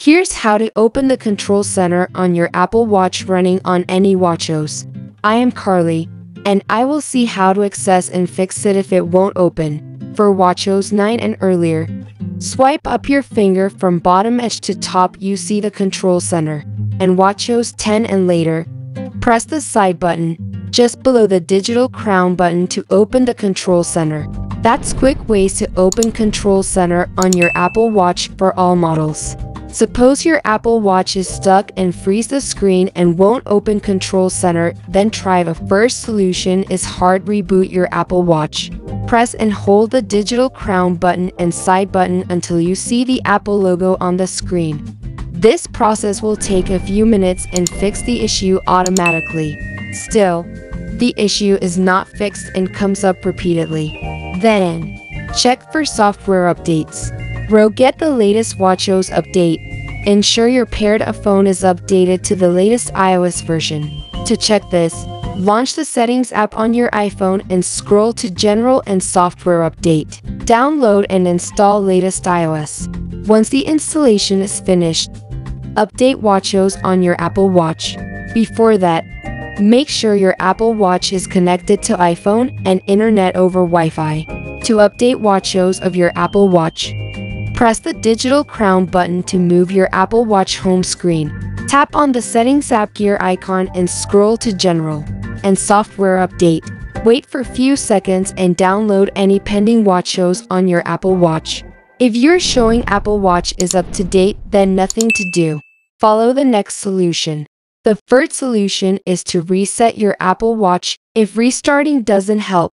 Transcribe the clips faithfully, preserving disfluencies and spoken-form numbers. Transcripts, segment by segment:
Here's how to open the Control Center on your Apple Watch running on any watchOS. I am Carly, and I will see how to access and fix it if it won't open. For watchOS nine and earlier, swipe up your finger from bottom edge to top. You see the Control Center. And watchOS ten and later, press the side button just below the digital crown button to open the Control Center. That's quick ways to open Control Center on your Apple Watch for all models. Suppose your Apple Watch is stuck and freezes the screen and won't open Control Center, then try the first solution is hard reboot your Apple Watch. Press and hold the digital crown button and side button until you see the Apple logo on the screen. This process will take a few minutes and fix the issue automatically. Still, the issue is not fixed and comes up repeatedly. Then, check for software updates. Row get the latest watchOS update. Ensure your paired phone is updated to the latest iOS version. To check this, launch the Settings app on your iPhone and scroll to General and Software Update. Download and install latest iOS. Once the installation is finished, update watchOS on your Apple Watch. Before that, make sure your Apple Watch is connected to iPhone and Internet over Wi-Fi. To update watchOS of your Apple Watch, press the digital crown button to move your Apple Watch home screen. Tap on the Settings app gear icon and scroll to General and Software Update. Wait for a few seconds and download any pending watchOS on your Apple Watch. If your showing Apple Watch is up to date, then nothing to do. Follow the next solution. The first solution is to reset your Apple Watch. If restarting doesn't help,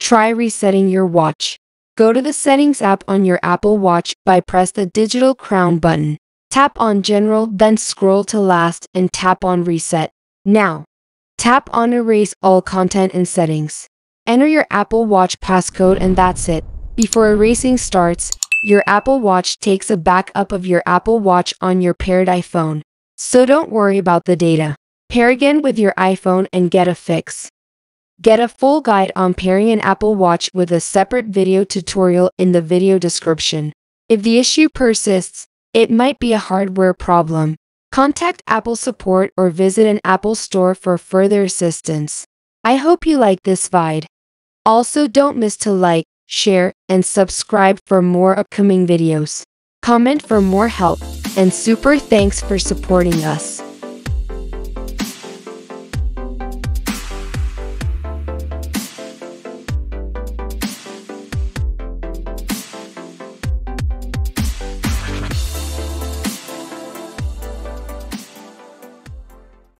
try resetting your watch. Go to the Settings app on your Apple Watch by press the digital crown button. Tap on General, then scroll to Last and tap on Reset. Now, tap on Erase All Content in Settings. Enter your Apple Watch passcode and that's it. Before erasing starts, your Apple Watch takes a backup of your Apple Watch on your paired iPhone. So don't worry about the data. Pair again with your iPhone and get a fix. Get a full guide on pairing an Apple Watch with a separate video tutorial in the video description. If the issue persists, it might be a hardware problem. Contact Apple support or visit an Apple store for further assistance. I hope you like this vid. Also, don't miss to like, share, and subscribe for more upcoming videos. Comment for more help, and super thanks for supporting us.